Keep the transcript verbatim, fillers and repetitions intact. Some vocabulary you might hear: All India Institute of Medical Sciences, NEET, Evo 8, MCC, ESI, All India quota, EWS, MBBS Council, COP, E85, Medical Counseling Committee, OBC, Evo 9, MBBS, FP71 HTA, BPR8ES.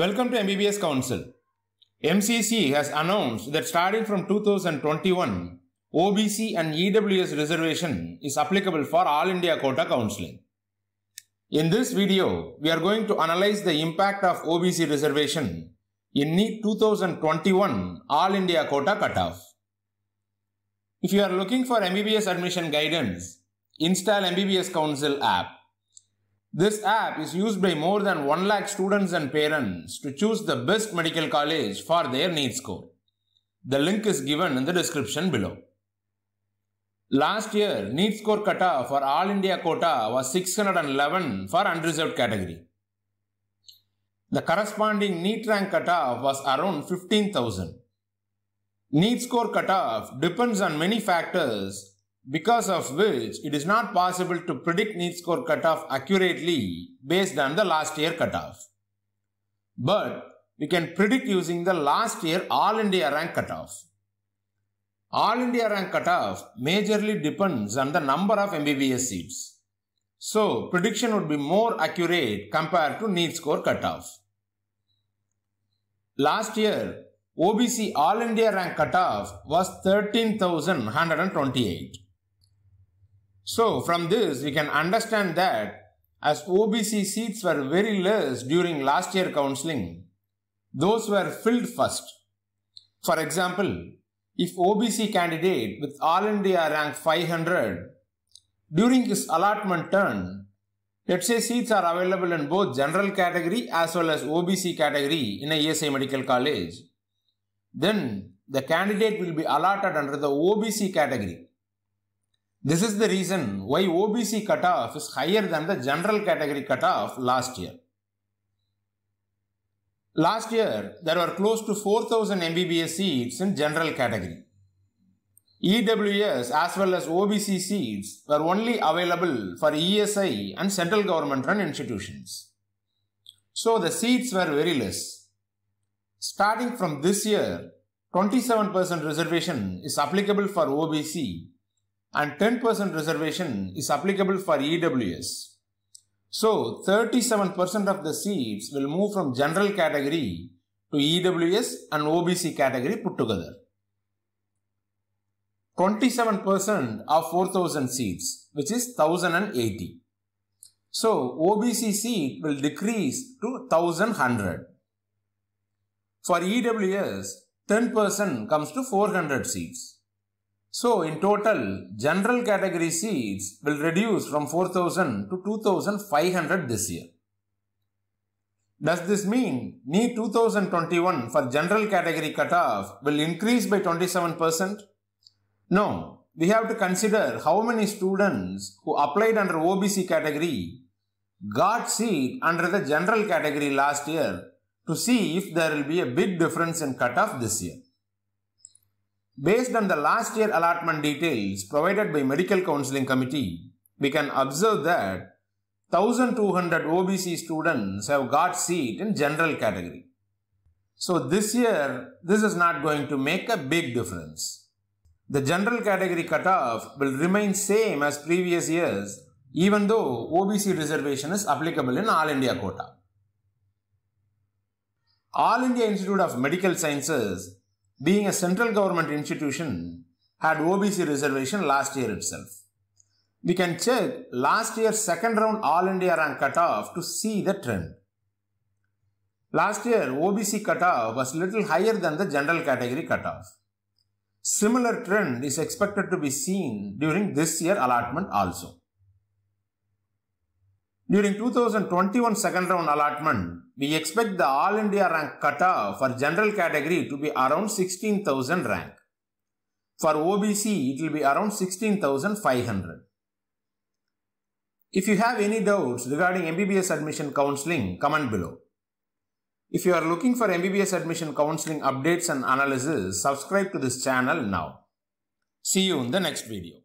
Welcome to M B B S Council. M C C has announced that starting from two thousand twenty-one, O B C and E W S reservation is applicable for All India Quota Counseling. In this video, we are going to analyze the impact of O B C reservation in NEET two thousand twenty-one All India Quota Cutoff. If you are looking for M B B S admission guidance, install M B B S Council app. This app is used by more than one lakh students and parents to choose the best medical college for their NEET score. The link is given in the description below. Last year, NEET score cutoff for All India quota was six hundred eleven for unreserved category. The corresponding NEET rank cutoff was around fifteen thousand. NEET score cutoff depends on many factors, because of which it is not possible to predict NEET score cutoff accurately based on the last year cutoff. But we can predict using the last year All India rank cutoff. All India rank cutoff majorly depends on the number of M B B S seats. So, prediction would be more accurate compared to NEET score cutoff. Last year, O B C All India rank cutoff was thirteen thousand one hundred twenty-eight. So, from this we can understand that as O B C seats were very less during last year counselling, those were filled first. For example, if O B C candidate with All India rank five hundred, during his allotment turn, let's say seats are available in both general category as well as O B C category in a E S I medical college, then the candidate will be allotted under the O B C category. This is the reason why O B C cutoff is higher than the general category cutoff last year. Last year, there were close to four thousand M B B S seats in general category. E W S as well as O B C seats were only available for E S I and central government run institutions. So the seats were very less. Starting from this year, twenty-seven percent reservation is applicable for O B C and ten percent reservation is applicable for E W S. So, thirty-seven percent of the seats will move from general category to E W S and O B C category put together. twenty-seven percent of four thousand seats, which is one thousand eighty. So, O B C seat will decrease to one thousand one hundred. For E W S, ten percent comes to four hundred seats. So, in total, general category seats will reduce from four thousand to two thousand five hundred this year. Does this mean NEET two thousand twenty-one for general category cutoff will increase by twenty-seven percent? No, we have to consider how many students who applied under O B C category got seat under the general category last year, to see if there will be a big difference in cutoff this year. Based on the last year allotment details provided by Medical Counseling Committee, we can observe that one thousand two hundred O B C students have got seat in general category. So this year, this is not going to make a big difference. The general category cutoff will remain same as previous years, even though O B C reservation is applicable in All India quota. All India Institute of Medical Sciences, being a central government institution, had O B C reservation last year itself. We can check last year's second round All India rank cutoff to see the trend. Last year, O B C cutoff was little higher than the general category cutoff. Similar trend is expected to be seen during this year allotment also. During two thousand twenty-one second round allotment, we expect the All India rank cutoff for general category to be around sixteen thousand rank. For O B C, it will be around sixteen thousand five hundred. If you have any doubts regarding M B B S admission counseling, comment below. If you are looking for M B B S admission counseling updates and analysis, subscribe to this channel now. See you in the next video.